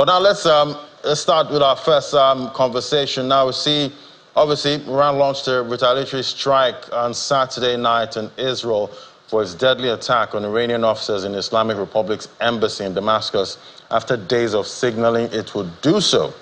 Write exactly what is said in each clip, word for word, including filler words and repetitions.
But now let's um, let's start with our first um, conversation. Now we see, obviously, Iran launched a retaliatory strike on Saturday night in Israel for its deadly attack on Iranian officers in the Islamic Republic's embassy in Damascus after days of signaling it would do so.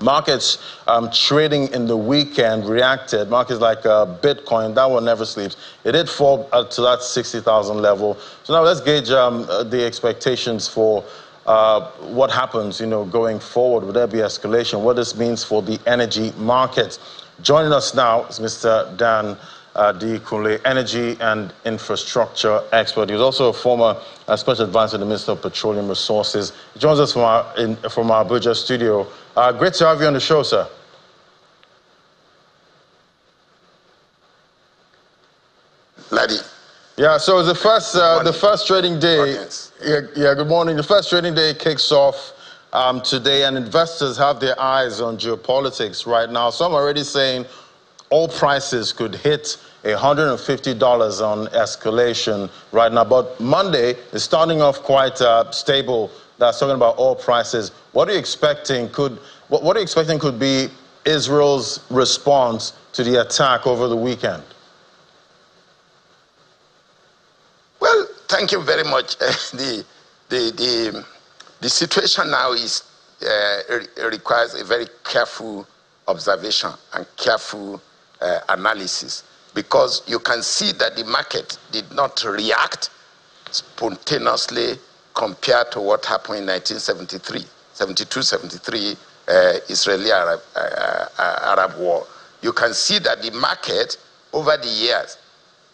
Markets um, trading in the weekend reacted. Markets like uh, Bitcoin, that one never sleeps. It did fall uh, to that sixty thousand level. So now let's gauge um, the expectations for uh, what happens, you know, going forward. Will there be escalation? What this means for the energy markets. Joining us now is Mister Dan uh, D. Kunle, energy and infrastructure expert. He was also a former uh, special advisor to the Minister of Petroleum Resources. He joins us from our, in, from our Abuja studio. Uh, great to have you on the show, sir. Lady. Yeah, so the first, uh, the first trading day... Audience. Yeah, yeah, good morning. The first trading day kicks off um, today, and investors have their eyes on geopolitics right now. Some are already saying oil prices could hit one hundred fifty dollars on escalation right now. But Monday is starting off quite uh, stable. That's talking about oil prices. What are you expecting could what, what are you expecting could be Israel's response to the attack over the weekend? Well, thank you very much. Uh, the, the, the, the situation now is, uh, it requires a very careful observation and careful uh, analysis, because you can see that the market did not react spontaneously compared to what happened in nineteen seventy-three. seventy-two seventy-three uh, Israeli-Arab uh, uh, Arab war. You can see that the market over the years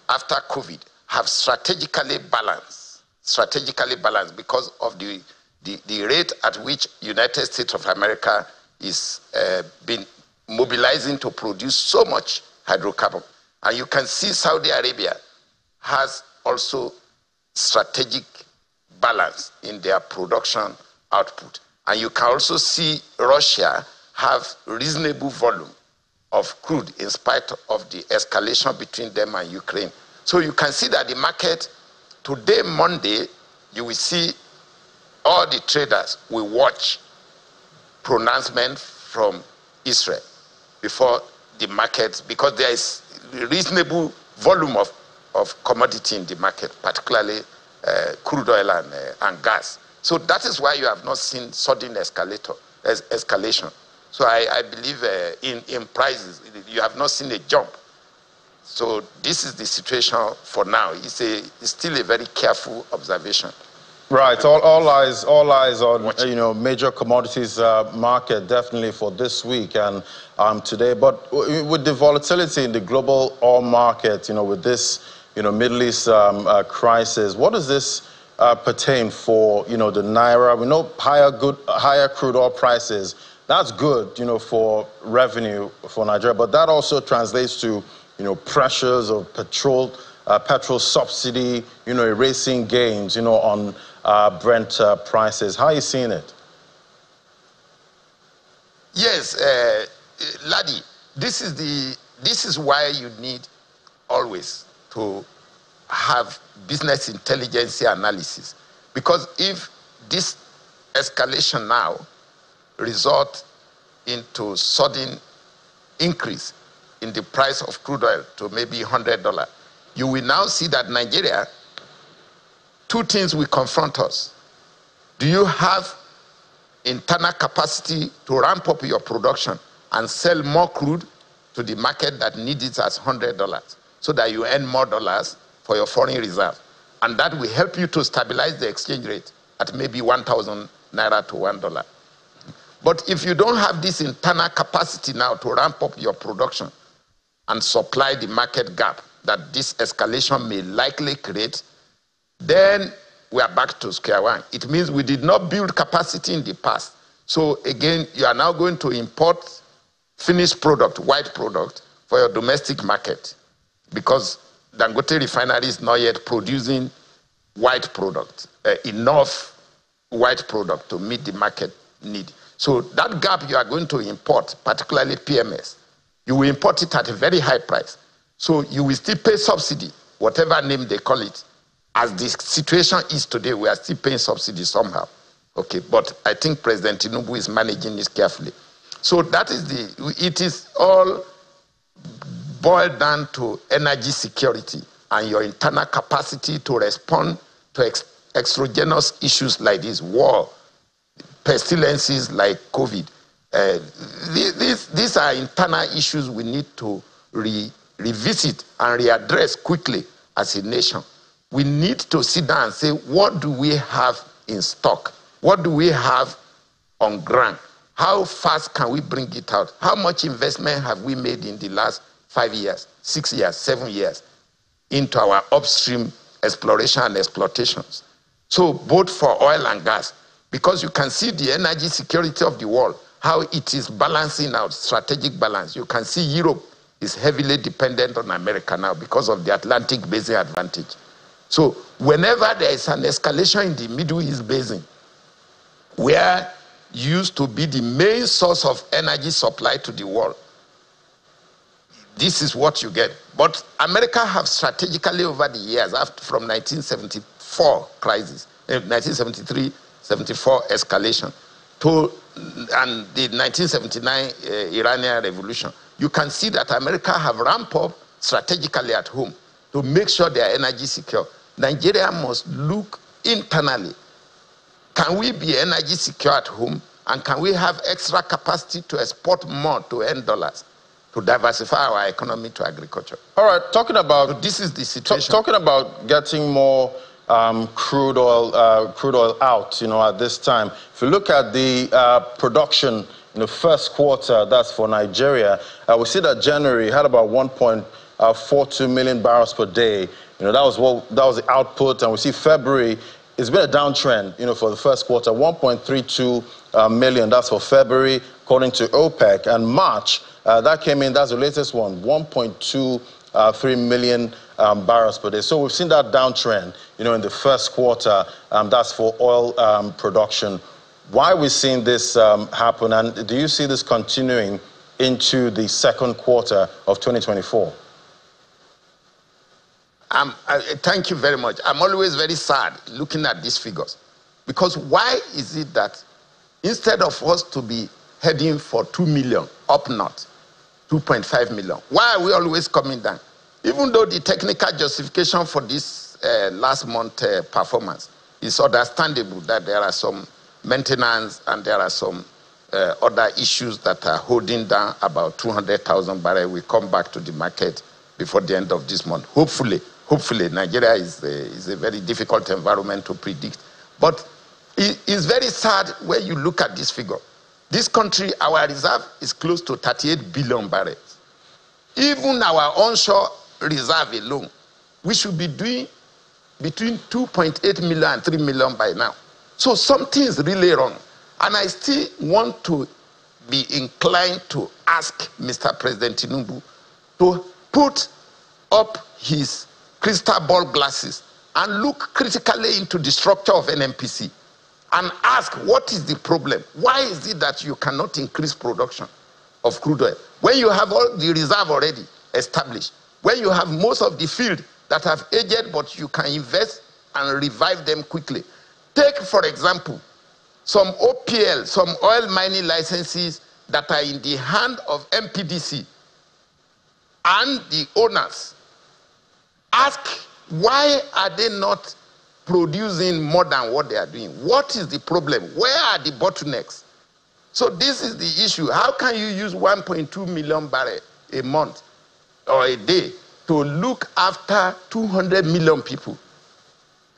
after COVID have strategically balanced, strategically balanced because of the, the, the rate at which United States of America is uh, been mobilizing to produce so much hydrocarbon. And you can see Saudi Arabia has also strategic balance in their production output. And you can also see Russia have reasonable volume of crude in spite of the escalation between them and Ukraine. So you can see that the market today, Monday, you will see all the traders will watch pronouncement from Israel before the market, because there is reasonable volume of, of commodity in the market, particularly uh, crude oil and, uh, and gas. So that is why you have not seen sudden escalator, es escalation. So I, I believe uh, in, in prices, you have not seen a jump. So this is the situation for now. It's, a, it's still a very careful observation. Right. All, all eyes, all eyes on Watch. you know major commodities uh, market definitely for this week and um, today. But with the volatility in the global oil market, you know, with this you know Middle East um, uh, crisis, what does this Uh, pertain for you know the Naira? We know higher good higher crude oil prices. That's good, you know, for revenue for Nigeria, but that also translates to you know pressures of petrol uh, petrol subsidy, you know, erasing gains, you know, on uh, Brent uh, prices. How are you seeing it? Yes, uh, Ladi, this is the this is why you need always to have business intelligence analysis, because if this escalation now results into sudden increase in the price of crude oil to maybe one hundred dollars, you will now see that Nigeria, two things will confront us. Do you have internal capacity to ramp up your production and sell more crude to the market that needs it as one hundred dollars so that you earn more dollars for your foreign reserve? And that will help you to stabilize the exchange rate at maybe one thousand naira to one dollar. But if you don't have this internal capacity now to ramp up your production and supply the market gap that this escalation may likely create, then we are back to square one. It means we did not build capacity in the past. So again, you are now going to import finished product, white product, for your domestic market, because Dangote Refinery is not yet producing white product, uh, enough white product to meet the market need. So that gap you are going to import, particularly P M S, you will import it at a very high price. So you will still pay subsidy, whatever name they call it. As the situation is today, we are still paying subsidy somehow. Okay, but I think President Tinubu is managing this carefully. So that is the, it is all boiled down to energy security and your internal capacity to respond to ex exogenous issues like this, war, pestilences like COVID. Uh, these, these, these are internal issues we need to re revisit and readdress quickly as a nation. We need to sit down and say, what do we have in stock? What do we have on ground? How fast can we bring it out? How much investment have we made in the last five years, six years, seven years into our upstream exploration and exploitations? So both for oil and gas, because you can see the energy security of the world, how it is balancing out, strategic balance. You can see Europe is heavily dependent on America now because of the Atlantic Basin advantage. So whenever there is an escalation in the Middle East Basin, where used to be the main source of energy supply to the world, this is what you get. But America have strategically over the years, after from nineteen seventy-four crisis, nineteen seventy-three, seventy-four escalation, to and the nineteen seventy-nine uh, Iranian Revolution, you can see that America have ramped up strategically at home to make sure they are energy secure. Nigeria must look internally. Can we be energy secure at home, and can we have extra capacity to export more to earn dollars, to diversify our economy to agriculture? All right, talking about... So this is the situation. Talking about getting more um, crude oil, uh, crude oil out, you know, at this time. If you look at the uh, production in the first quarter, that's for Nigeria, uh, we see that January had about one point four two million barrels per day. You know, that was, what, that was the output, and we see February... It's been a downtrend, you know, for the first quarter. one point three two million, that's for February, according to OPEC. And March, uh, that came in, that's the latest one, one point two three million um, barrels per day. So we've seen that downtrend, you know, in the first quarter. Um, that's for oil um, production. Why are we seeing this um, happen? And do you see this continuing into the second quarter of twenty twenty-four? Um, uh, thank you very much. I'm always very sad looking at these figures, because why is it that instead of us to be heading for two million up north, two point five million, why are we always coming down? Even though the technical justification for this uh, last month uh, performance is understandable, that there are some maintenance and there are some uh, other issues that are holding down about two hundred thousand barrels. We come back to the market before the end of this month, hopefully. Hopefully, Nigeria is a, is a very difficult environment to predict. But it is very sad when you look at this figure. This country, our reserve is close to thirty-eight billion barrels. Even our onshore reserve alone, we should be doing between two point eight million and three million by now. So something is really wrong. And I still want to be inclined to ask Mister President Tinubu to put up his crystal ball glasses and look critically into the structure of N M P C and ask, what is the problem? Why is it that you cannot increase production of crude oil when you have all the reserve already established, when you have most of the field that have aged but you can invest and revive them quickly? Take, for example, some O P L, some oil mining licenses that are in the hand of M P D C and the owners. Ask, why are they not producing more than what they are doing? What is the problem? Where are the bottlenecks? So this is the issue. How can you use one point two million barrels a month or a day to look after two hundred million people?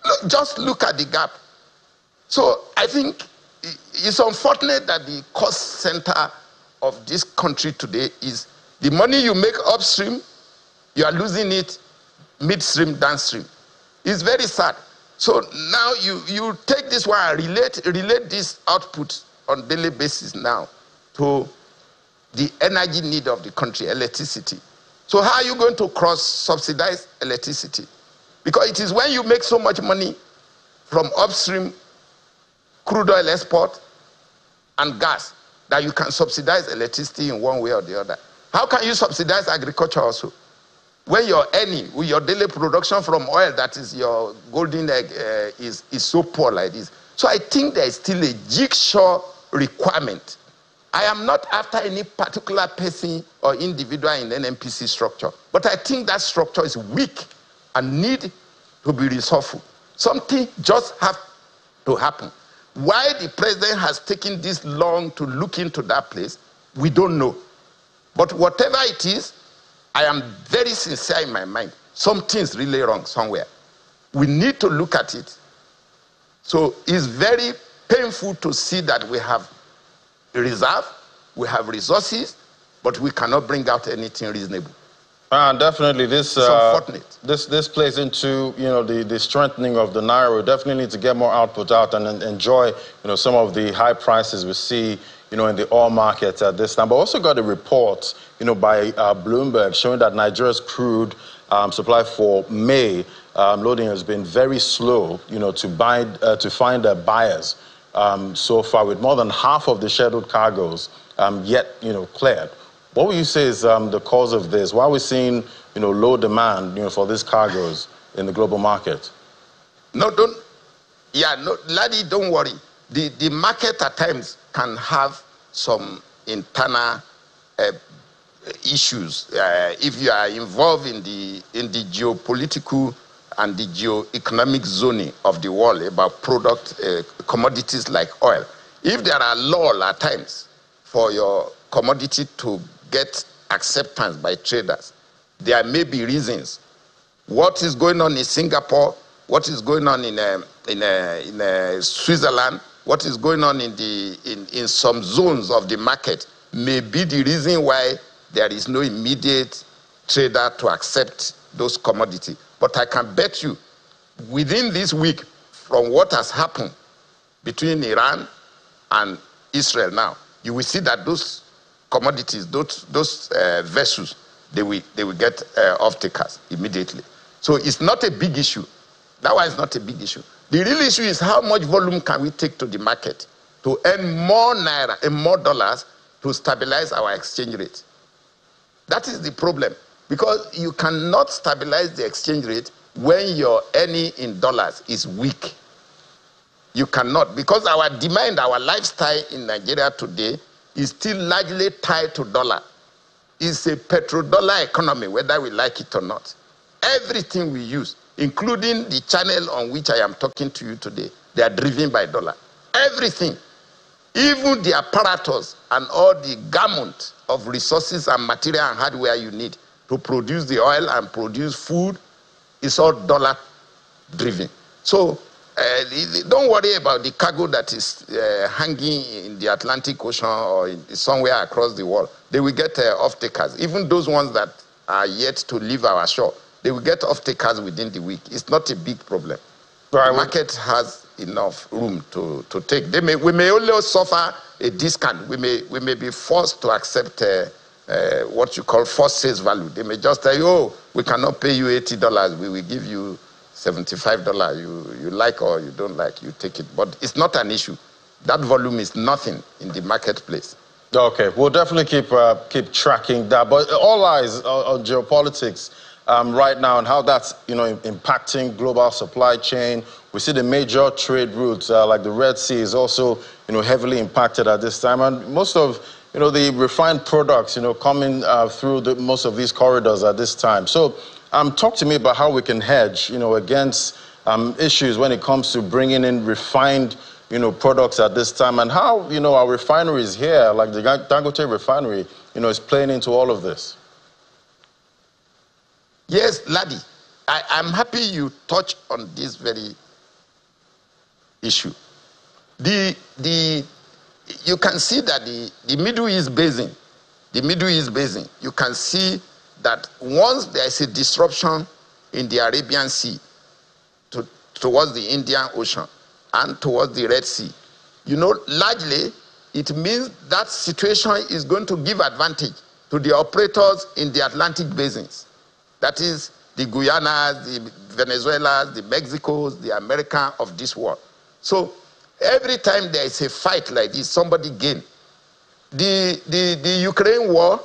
Look, just look at the gap. So I think it's unfortunate that the cost center of this country today is the money you make upstream, you are losing it midstream, downstream. It's very sad. So now you, you take this one and relate, relate this output on daily basis now to the energy need of the country, electricity. So how are you going to cross-subsidize electricity? Because it is when you make so much money from upstream crude oil export and gas that you can subsidize electricity in one way or the other. How can you subsidize agriculture also? When you're earning, with your daily production from oil, that is your golden egg, uh, is, is so poor like this. So I think there is still a jigsaw requirement. I am not after any particular person or individual in an N M P C structure, but I think that structure is weak and need to be resourceful. Something just have to happen. Why the president has taken this long to look into that place, we don't know. But whatever it is, I am very sincere in my mind. Something's really wrong somewhere. We need to look at it. So it's very painful to see that we have reserve, we have resources, but we cannot bring out anything reasonable. Uh, definitely, this uh, this this plays into you know the the strengthening of the naira. We definitely need to get more output out and, and enjoy you know some of the high prices we see you know in the oil market at this time. But also got a report you know by uh, Bloomberg showing that Nigeria's crude um, supply for May um, loading has been very slow you know to buy uh, to find uh, buyers um, so far, with more than half of the scheduled cargoes um, yet you know cleared. What would you say is um, the cause of this? Why are we seeing, you know, low demand, you know, for these cargoes in the global market? No, don't. Yeah, no, laddie, don't worry. The the market at times can have some internal uh, issues uh, if you are involved in the in the geopolitical and the geoeconomic zoning of the world about product uh, commodities like oil. If there are lull at times for your commodity to get acceptance by traders, there may be reasons. What is going on in Singapore, what is going on in a, in a, in a Switzerland, what is going on in, the, in, in some zones of the market may be the reason why there is no immediate trader to accept those commodities. But I can bet you, within this week, from what has happened between Iran and Israel now, you will see that those commodities, those, those uh, vessels, they will, they will get uh, off-takers immediately. So it's not a big issue. That one is not a big issue. The real issue is how much volume can we take to the market to earn more naira and more dollars to stabilize our exchange rate. That is the problem, because you cannot stabilize the exchange rate when your earning in dollars is weak. You cannot, because our demand, our lifestyle in Nigeria today is still largely tied to dollar. It's a petrodollar economy, whether we like it or not. Everything we use, including the channel on which I am talking to you today, they are driven by dollar. Everything, even the apparatus and all the gamut of resources and material and hardware you need to produce the oil and produce food, is all dollar driven. So Uh, don't worry about the cargo that is uh, hanging in the Atlantic Ocean or in, somewhere across the world. They will get uh, off-takers. Even those ones that are yet to leave our shore, they will get off-takers within the week. It's not a big problem. Right. The market has enough room to, to take. They may, we may only suffer a discount. We may, we may be forced to accept uh, uh, what you call forced sales value. They may just say, oh, we cannot pay you eighty dollars. We will give you seventy-five dollars, you, you like or you don't like, you take it. But it's not an issue. That volume is nothing in the marketplace. Okay, we'll definitely keep, uh, keep tracking that. But all eyes on, on geopolitics um, right now and how that's you know, impacting global supply chain. We see the major trade routes, uh, like the Red Sea, is also you know, heavily impacted at this time. And most of you know, the refined products you know, coming uh, through the, most of these corridors at this time. So, Um, talk to me about how we can hedge, you know, against um, issues when it comes to bringing in refined, you know, products at this time, and how, you know, our refineries here, like the Dangote Refinery, you know, is playing into all of this. Yes, Laddie, I, I'm happy you touched on this very issue. The, the, you can see that the, the Middle East Basin, the Middle East Basin, you can see that once there is a disruption in the Arabian Sea to, towards the Indian Ocean and towards the Red Sea, you know, largely it means that situation is going to give advantage to the operators in the Atlantic basins. That is, the Guyanas, the Venezuelas, the Mexicos, the Americans of this world. So every time there is a fight like this, somebody gains. The, the, the Ukraine war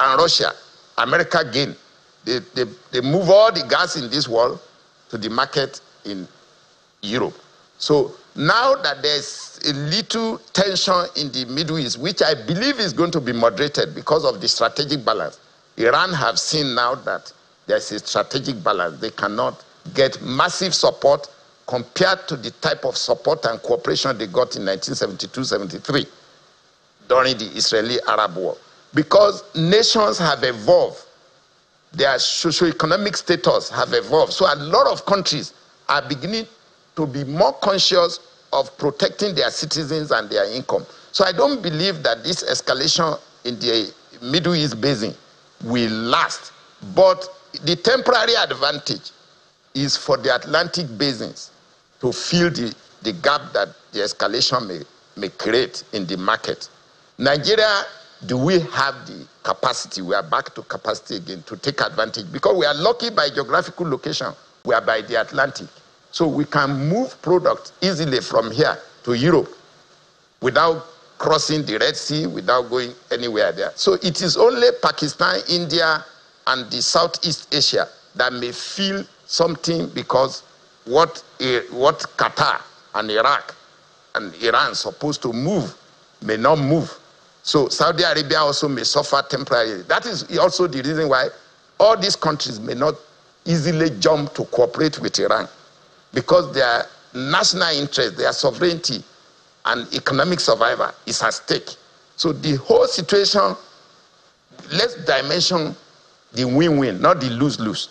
and Russia, America gain. They, they, they move all the gas in this world to the market in Europe. So Now that there's a little tension in the Middle East, which I believe is going to be moderated because of the strategic balance, Iran have seen now that there's a strategic balance. They cannot get massive support compared to the type of support and cooperation they got in nineteen seventy-two seventy-three during the Israeli-Arab war. Because nations have evolved. Their socioeconomic status have evolved. So a lot of countries are beginning to be more conscious of protecting their citizens and their income. So I don't believe that this escalation in the Middle East basin will last. But the temporary advantage is for the Atlantic basins to fill the, the gap that the escalation may, may create in the market. Nigeria, do we have the capacity? We are back to capacity again to take advantage, because we are lucky by geographical location. We are by the Atlantic. So we can move products easily from here to Europe without crossing the Red Sea, without going anywhere there. So it is only Pakistan, India, and the Southeast Asia that may feel something, because what, what Qatar and Iraq and Iran supposed to move may not move. So Saudi Arabia also may suffer temporarily. That is also the reason why all these countries may not easily jump to cooperate with Iran, because their national interest, their sovereignty, and economic survival is at stake. So the whole situation, let's dimension the win-win, not the lose-lose.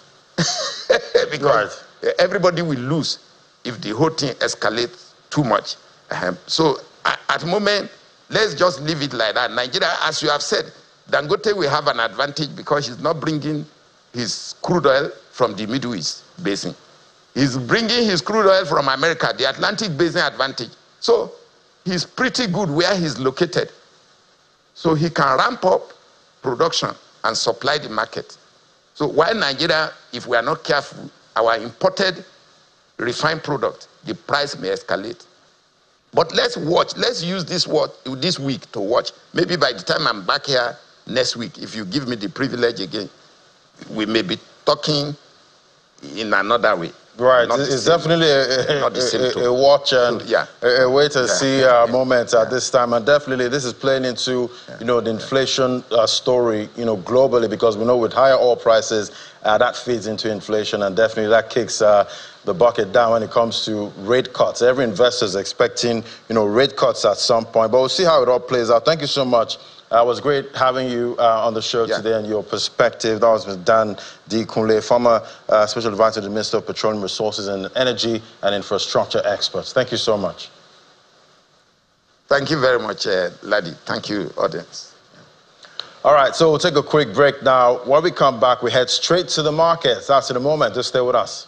Because right. Everybody will lose if the whole thing escalates too much. Um, so at, at the moment, let's just leave it like that. Nigeria, as you have said, Dangote will have an advantage because he's not bringing his crude oil from the Middle East basin. He's bringing his crude oil from America, the Atlantic basin advantage. So he's pretty good where he's located. So he can ramp up production and supply the market. So while Nigeria, if we are not careful, our imported refined product, the price may escalate. But let's watch. Let's use this watch, this week to watch. Maybe by the time I'm back here next week, if you give me the privilege again, we may be talking in another way. Right, not it's definitely a, a, a, a watch and yeah. a, a wait and yeah. see uh, yeah. moment yeah. at this time, and definitely this is playing into yeah. you know the inflation uh, story you know globally, because we know with higher oil prices uh, that feeds into inflation, and definitely that kicks uh, the bucket down when it comes to rate cuts. Every investor is expecting you know rate cuts at some point, but we'll see how it all plays out. Thank you so much. Uh, it was great having you uh, on the show yeah. today and your perspective. That was Mister Dan D. Kunle, former uh, Special Advisor to the Minister of Petroleum Resources and Energy and Infrastructure Experts. Thank you so much. Thank you very much, uh, Ladi. Thank you, audience. All right, so we'll take a quick break now. When we come back, we head straight to the markets. That's in a moment. Just stay with us.